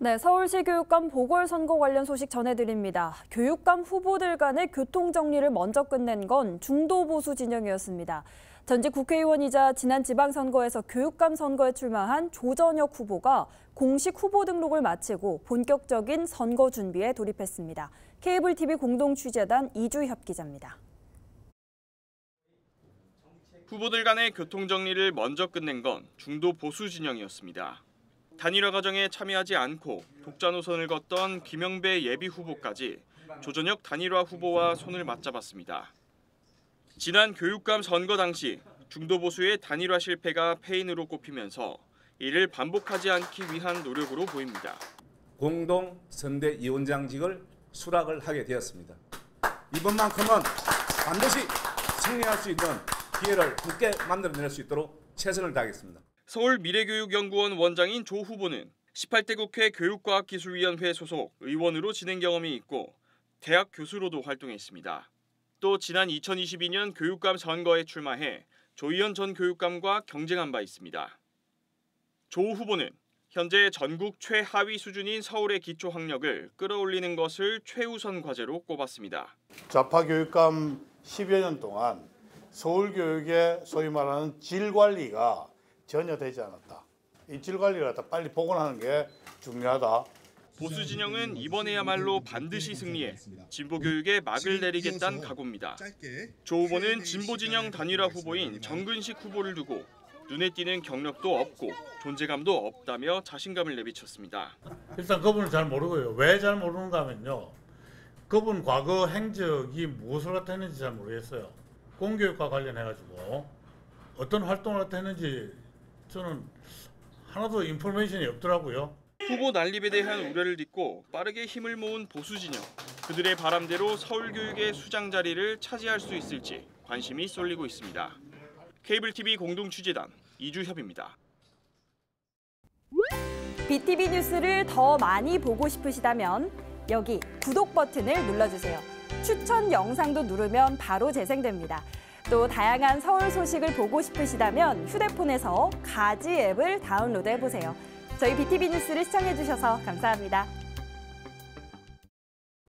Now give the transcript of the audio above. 네, 서울시 교육감 보궐선거 관련 소식 전해드립니다. 교육감 후보들 간의 교통정리를 먼저 끝낸 건 중도보수 진영이었습니다. 전직 국회의원이자 지난 지방선거에서 교육감 선거에 출마한 조전혁 후보가 공식 후보 등록을 마치고 본격적인 선거 준비에 돌입했습니다. 케이블TV 공동취재단 이주협 기자입니다. 후보들 간의 교통정리를 먼저 끝낸 건 중도보수 진영이었습니다. 단일화 과정에 참여하지 않고 독자 노선을 걷던 김영배 예비 후보까지 조전혁 단일화 후보와 손을 맞잡았습니다. 지난 교육감 선거 당시 중도보수의 단일화 실패가 패인으로 꼽히면서 이를 반복하지 않기 위한 노력으로 보입니다. 공동선대위원장직을 수락을 하게 되었습니다. 이번만큼은 반드시 승리할 수 있는 기회를 함께 만들어낼 수 있도록 최선을 다하겠습니다. 서울 미래교육연구원 원장인 조 후보는 18대 국회 교육과학기술위원회 소속 의원으로 진행 경험이 있고 대학 교수로도 활동했습니다. 또 지난 2022년 교육감 선거에 출마해 조희연 전 교육감과 경쟁한 바 있습니다. 조 후보는 현재 전국 최하위 수준인 서울의 기초학력을 끌어올리는 것을 최우선 과제로 꼽았습니다. 좌파 교육감 10여 년 동안 서울 교육의 소위 말하는 질 관리가 전혀 되지 않았다. 이 질 관리를 갖다 빨리 복원하는 게 중요하다. 보수 진영은 이번에야말로 반드시 승리해 진보 교육에 막을 내리겠다는 각오입니다. 조 후보는 진보 진영 단일화 후보인 정근식 후보를 두고 눈에 띄는 경력도 없고 존재감도 없다며 자신감을 내비쳤습니다. 일단 그분을 잘 모르고요. 왜 잘 모르는가 하면요. 그분 과거 행적이 무엇을 나타냈는지 잘 모르겠어요. 공교육과 관련해가지고 어떤 활동을 했는지 저는 하나도 인포메이션이 없더라고요. 후보 난립에 대한 우려를 딛고 빠르게 힘을 모은 보수 진영. 그들의 바람대로 서울 교육의 수장 자리를 차지할 수 있을지 관심이 쏠리고 있습니다. 케이블TV 공동취재단 이주협입니다. BTV 뉴스를 더 많이 보고 싶으시다면 여기 구독 버튼을 눌러주세요. 추천 영상도 누르면 바로 재생됩니다. 또 다양한 서울 소식을 보고 싶으시다면 휴대폰에서 가지 앱을 다운로드해보세요. 저희 BTV 뉴스를 시청해주셔서 감사합니다.